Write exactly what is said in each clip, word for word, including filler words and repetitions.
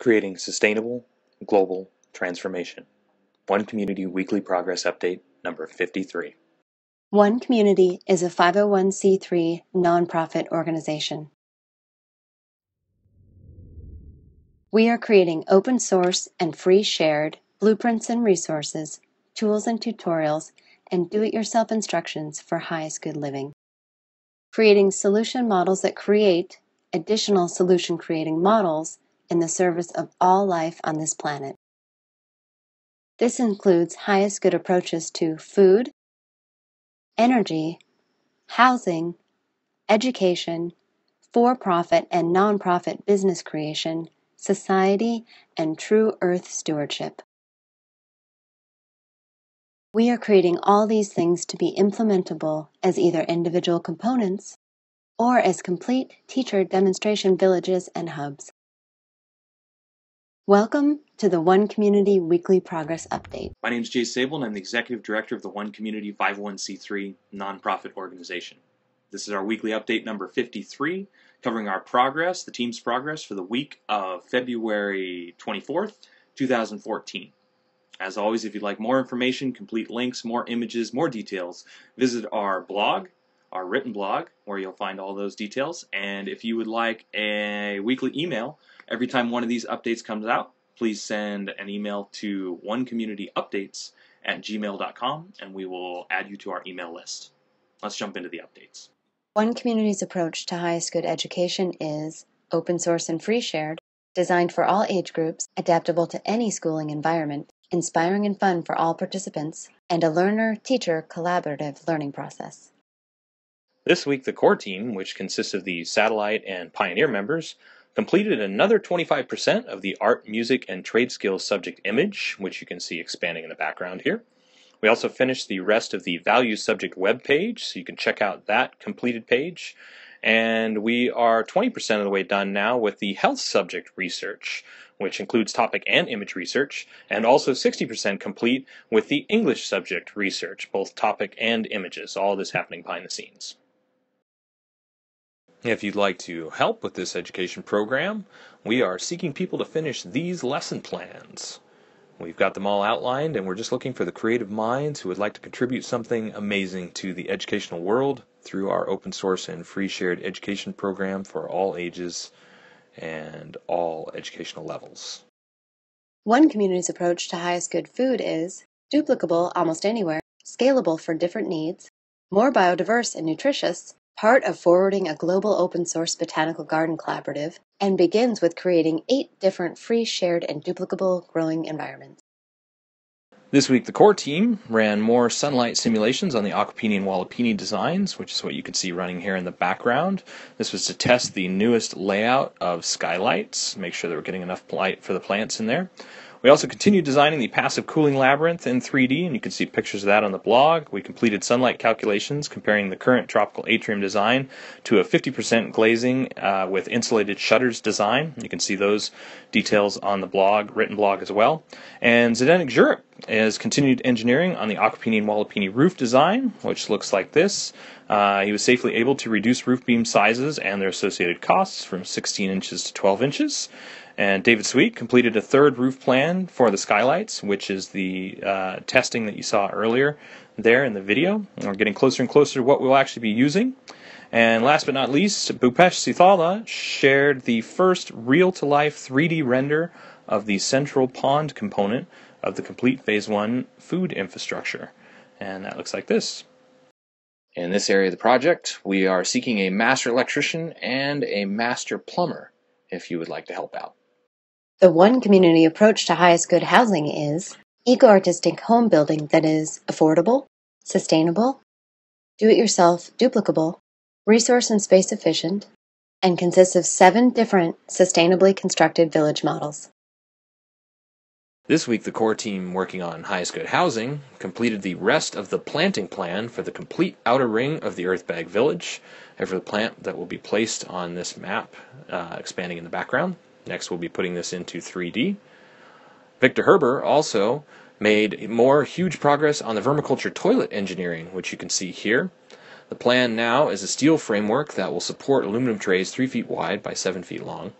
Creating Sustainable Global Transformation. One Community Weekly Progress Update, number fifty-three. One Community is a five oh one c three nonprofit organization. We are creating open source and free shared blueprints and resources, tools and tutorials, and do-it-yourself instructions for highest good living. Creating solution models that create additional solution-creating models in the service of all life on this planet. This includes highest good approaches to food, energy, housing, education, for-profit and non-profit business creation, society, and true earth stewardship. We are creating all these things to be implementable as either individual components or as complete teacher demonstration villages and hubs. Welcome to the One Community Weekly Progress Update. My name is Jay Sable, and I'm the Executive Director of the One Community five oh one c three nonprofit organization. This is our weekly update number fifty-three, covering our progress, the team's progress for the week of February twenty-fourth, two thousand fourteen. As always, if you'd like more information, complete links, more images, more details, visit our blog, our written blog, where you'll find all those details. And if you would like a weekly email, every time one of these updates comes out, please send an email to one community updates at gmail dot com, and we will add you to our email list. Let's jump into the updates. One Community's approach to highest good education is open source and free shared, designed for all age groups, adaptable to any schooling environment, inspiring and fun for all participants, and a learner-teacher collaborative learning process. This week, the core team, which consists of the Satellite and Pioneer members, completed another twenty-five percent of the Art, Music, and Trade Skills subject image, which you can see expanding in the background here. We also finished the rest of the Value Subject web page, so you can check out that completed page. And we are twenty percent of the way done now with the Health Subject research, which includes topic and image research, and also sixty percent complete with the English Subject research, both topic and images, all this happening behind the scenes. If you'd like to help with this education program, we are seeking people to finish these lesson plans. We've got them all outlined, and we're just looking for the creative minds who would like to contribute something amazing to the educational world through our open source and free shared education program for all ages and all educational levels. One Community's approach to highest good food is duplicable almost anywhere, scalable for different needs, more biodiverse and nutritious, part of forwarding a global open source botanical garden collaborative, and begins with creating eight different free, shared, and duplicable growing environments. This week, the core team ran more sunlight simulations on the Aquapini and Wallapini designs, which is what you can see running here in the background. This was to test the newest layout of skylights, make sure that we're getting enough light for the plants in there. We also continued designing the Passive Cooling Labyrinth in three D, and you can see pictures of that on the blog. We completed sunlight calculations comparing the current tropical atrium design to a fifty percent glazing uh, with insulated shutters design. You can see those details on the blog, written blog as well. And Zdenek Jurik has continued engineering on the Aquapini and Wallapini roof design, which looks like this. Uh, he was safely able to reduce roof beam sizes and their associated costs from sixteen inches to twelve inches. And David Sweet completed a third roof plan for the skylights, which is the uh, testing that you saw earlier there in the video. And we're getting closer and closer to what we'll actually be using. And last but not least, Bupesh Sithala shared the first real-to-life three D render of the central pond component of the complete Phase one food infrastructure. And that looks like this. In this area of the project, we are seeking a master electrician and a master plumber if you would like to help out. The One Community approach to highest good housing is eco-artistic home building that is affordable, sustainable, do-it-yourself duplicable, resource and space efficient, and consists of seven different sustainably constructed village models. This week, the core team working on highest good housing completed the rest of the planting plan for the complete outer ring of the Earthbag Village, and for the plant that will be placed on this map, uh, expanding in the background. Next, we'll be putting this into three D. Victor Herber also made more huge progress on the vermiculture toilet engineering, which you can see here. The plan now is a steel framework that will support aluminum trays three feet wide by seven feet long.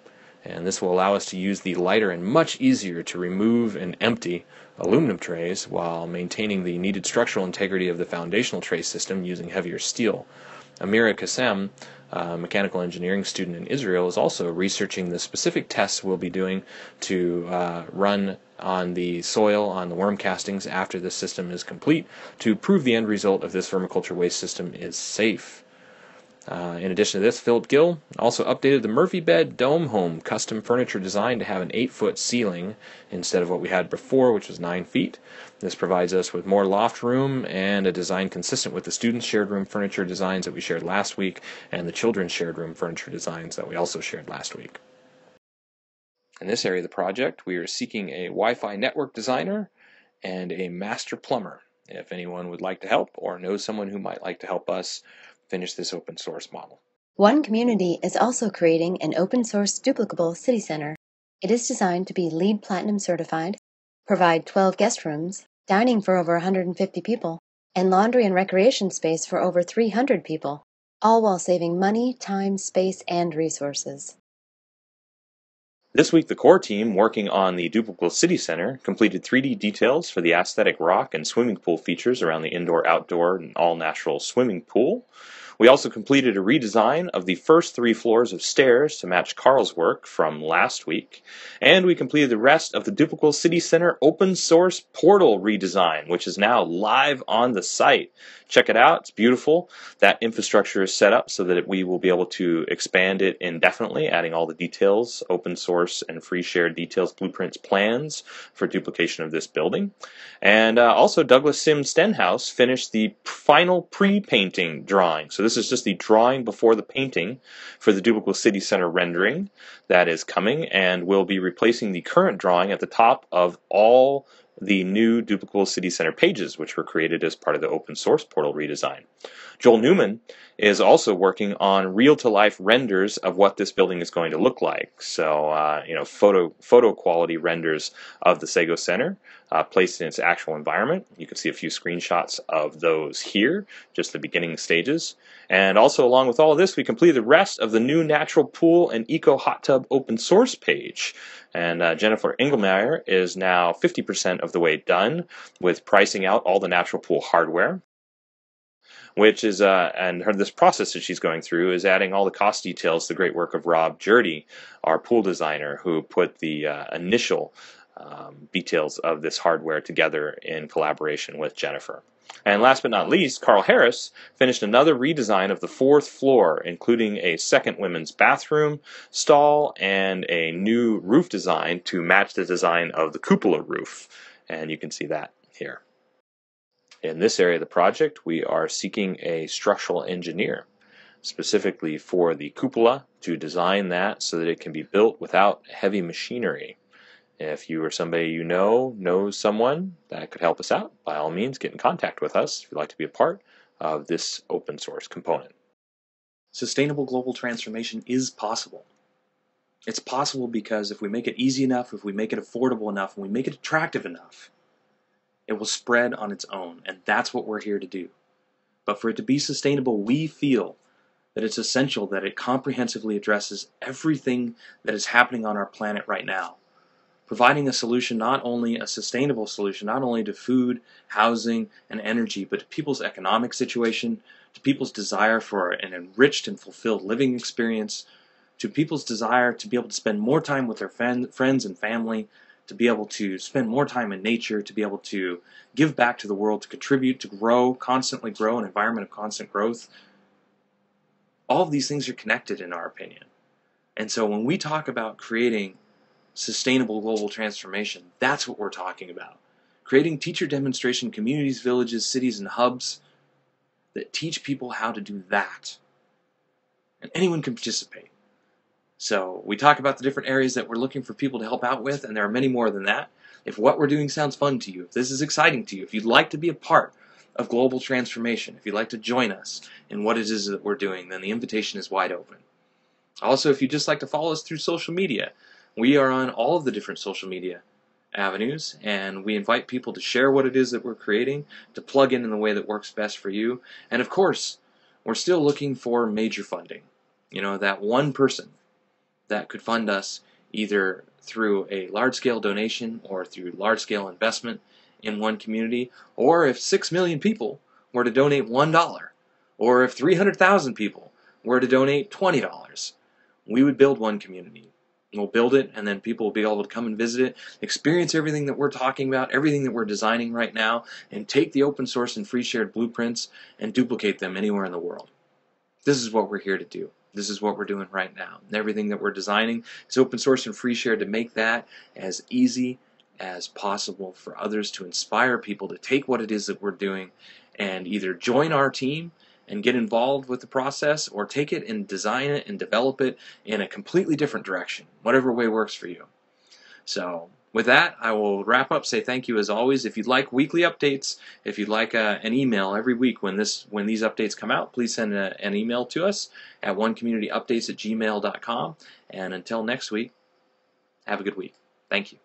and this will allow us to use the lighter and much easier to remove and empty aluminum trays while maintaining the needed structural integrity of the foundational tray system using heavier steel. Amira Kassem, a mechanical engineering student in Israel, is also researching the specific tests we'll be doing to uh, run on the soil, on the worm castings after this system is complete, to prove the end result of this vermiculture waste system is safe. Uh, in addition to this, Philip Gill also updated the Murphy Bed Dome Home custom furniture design to have an eight foot ceiling instead of what we had before, which was nine feet. This provides us with more loft room and a design consistent with the students' shared room furniture designs that we shared last week and the children's shared room furniture designs that we also shared last week. In this area of the project, we are seeking a Wi-Fi network designer and a master plumber. If anyone would like to help or knows someone who might like to help us finish this open source model. One Community is also creating an open source duplicable city center. It is designed to be LEED Platinum certified, provide twelve guest rooms, dining for over one hundred fifty people, and laundry and recreation space for over three hundred people, all while saving money, time, space, and resources. This week, the core team working on the Duplicable City Center completed three D details for the aesthetic rock and swimming pool features around the indoor, outdoor, and all-natural swimming pool. We also completed a redesign of the first three floors of stairs to match Carl's work from last week. And we completed the rest of the Duplicable City Center open source portal redesign, which is now live on the site. Check it out. It's beautiful. That infrastructure is set up so that we will be able to expand it indefinitely, adding all the details, open source and free shared details, blueprints, plans for duplication of this building. And uh, also Douglas Sim Stenhouse finished the final pre-painting drawing. So this is just the drawing before the painting for the Duplicable City Center rendering that is coming, and we'll be replacing the current drawing at the top of all the new Duplicable City Center pages, which were created as part of the open source portal redesign. Joel Newman is also working on real-to-life renders of what this building is going to look like. So, uh, you know, photo photo quality renders of the Sego Center uh, placed in its actual environment. You can see a few screenshots of those here, just the beginning stages. And also, along with all of this, we completed the rest of the new natural pool and eco hot tub open source page. And uh, Jennifer Engelmeyer is now fifty percent of the way done with pricing out all the natural pool hardware, which is, uh, and her, this process that she's going through is adding all the cost details to the great work of Rob Jurdy, our pool designer, who put the uh, initial um, details of this hardware together in collaboration with Jennifer. And last but not least, Carl Harris finished another redesign of the fourth floor, including a second women's bathroom, stall, and a new roof design to match the design of the cupola roof. And you can see that here. In this area of the project, we are seeking a structural engineer, specifically for the cupola, to design that so that it can be built without heavy machinery. If you or somebody you know knows someone that could help us out, by all means get in contact with us if you'd like to be a part of this open source component. Sustainable global transformation is possible. It's possible because if we make it easy enough, if we make it affordable enough, and we make it attractive enough, it will spread on its own, and that's what we're here to do. But for it to be sustainable, we feel that it's essential that it comprehensively addresses everything that is happening on our planet right now, providing a solution, not only a sustainable solution, not only to food, housing, and energy, but to people's economic situation, to people's desire for an enriched and fulfilled living experience, to people's desire to be able to spend more time with their friends and family, to be able to spend more time in nature, to be able to give back to the world, to contribute, to grow, constantly grow, an environment of constant growth. All of these things are connected in our opinion. And so when we talk about creating sustainable global transformation, that's what we're talking about. Creating teacher demonstration communities, villages, cities, and hubs that teach people how to do that. And anyone can participate. So we talk about the different areas that we're looking for people to help out with, and there are many more than that. If what we're doing sounds fun to you, if this is exciting to you, if you'd like to be a part of global transformation, if you'd like to join us in what it is that we're doing, then the invitation is wide open. Also, if you'd just like to follow us through social media, we are on all of the different social media avenues, and we invite people to share what it is that we're creating, to plug in in the way that works best for you. And of course, we're still looking for major funding. You know, that one person that could fund us either through a large-scale donation or through large-scale investment in One Community, or if six million people were to donate one dollar, or if three hundred thousand people were to donate twenty dollars, we would build One Community. We'll build it, and then people will be able to come and visit it, experience everything that we're talking about, everything that we're designing right now, and take the open source and free shared blueprints and duplicate them anywhere in the world. This is what we're here to do. This is what we're doing right now. And everything that we're designing is open source and free shared to make that as easy as possible for others, to inspire people to take what it is that we're doing and either join our team and get involved with the process, or take it and design it and develop it in a completely different direction, whatever way works for you. So with that, I will wrap up, say thank you as always. If you'd like weekly updates, if you'd like uh, an email every week when this when these updates come out, please send a, an email to us at one community updates at gmail dot com. And until next week, have a good week. Thank you.